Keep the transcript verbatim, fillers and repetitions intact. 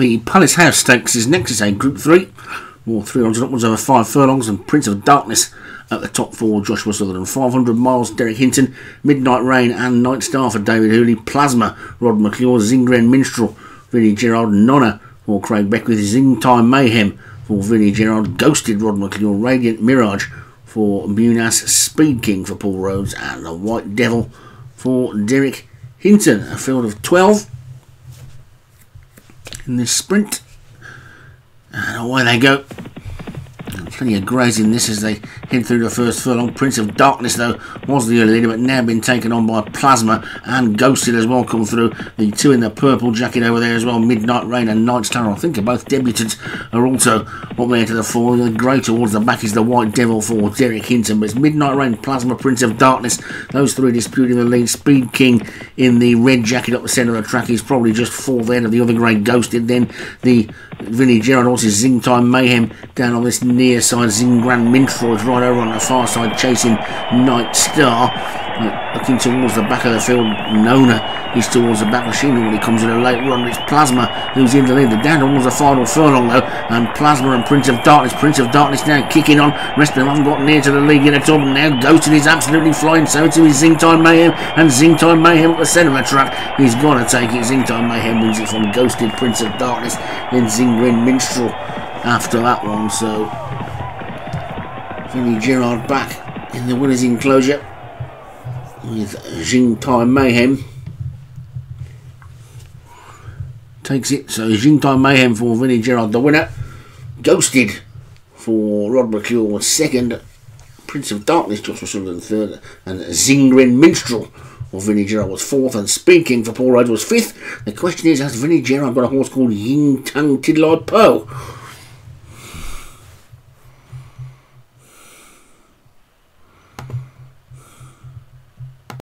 The Palace House stakes is next. It's a Group three. More three hundred upwards over five furlongs, and Prince of Darkness at the top four. Joshua Southern, five hundred miles, Derek Hinton, Midnight Rain and Night Star for David Hooley. Plasma, Rod McClure, Zingaran Minstrel, Vinnie Gerard. Nonna for Craig Beckwith. Zing Time Mayhem for Vinnie Gerard. Ghosted, Rod McClure. Radiant Mirage for Munas. Speed King for Paul Rhodes, and the White Devil for Derek Hinton. A field of twelve in this sprint, and away they go. Plenty of grace in this as they head through the first furlong. Prince of Darkness, though, was the early leader, but now been taken on by Plasma, and Ghosted as well come through. The two in the purple jacket over there as well, Midnight Rain and Night's Tower, I think are both debutants, are also up there to the fore. The grey towards the back is the White Devil for Derek Hinton, but it's Midnight Rain, Plasma, Prince of Darkness, those three disputing the lead. Speed King in the red jacket up the centre of the track is probably just fourth end of the other grey, Ghosted. Then the Vinnie Gerard horses, Zing Time Mayhem, down on this near side. Zingaran Minstrel is right over on the far side chasing Night Star. Looking towards the back of the field, Nonna is towards the back. Machine normally comes in a late run. It's Plasma who's in the lead. They're down towards the final furlong though, and Plasma and Prince of Darkness. Prince of Darkness now kicking on. Rest of them haven't got near to the league in at all. Now Ghosted is absolutely flying, so too is Zing Time Mayhem, and Zing Time Mayhem at the centre of the track. He's got to take it. Zing Time Mayhem wins it from Ghosted, Prince of Darkness, then Zingaran Minstrel after that one. So Vinnie Gerard back in the winner's enclosure with Zing Time Mayhem takes it. So Zing Time Mayhem for Vinnie Gerard the winner, Ghosted for Rod McClure was second, Prince of Darkness Joshua Southern third, and Zingaran Minstrel Well, Vinnie Gerard was fourth, and Speed King for Paul Rhodes was fifth. The question is, has Vinnie Gerard got a horse called Yingtong Tiddle-Eyed Pearl?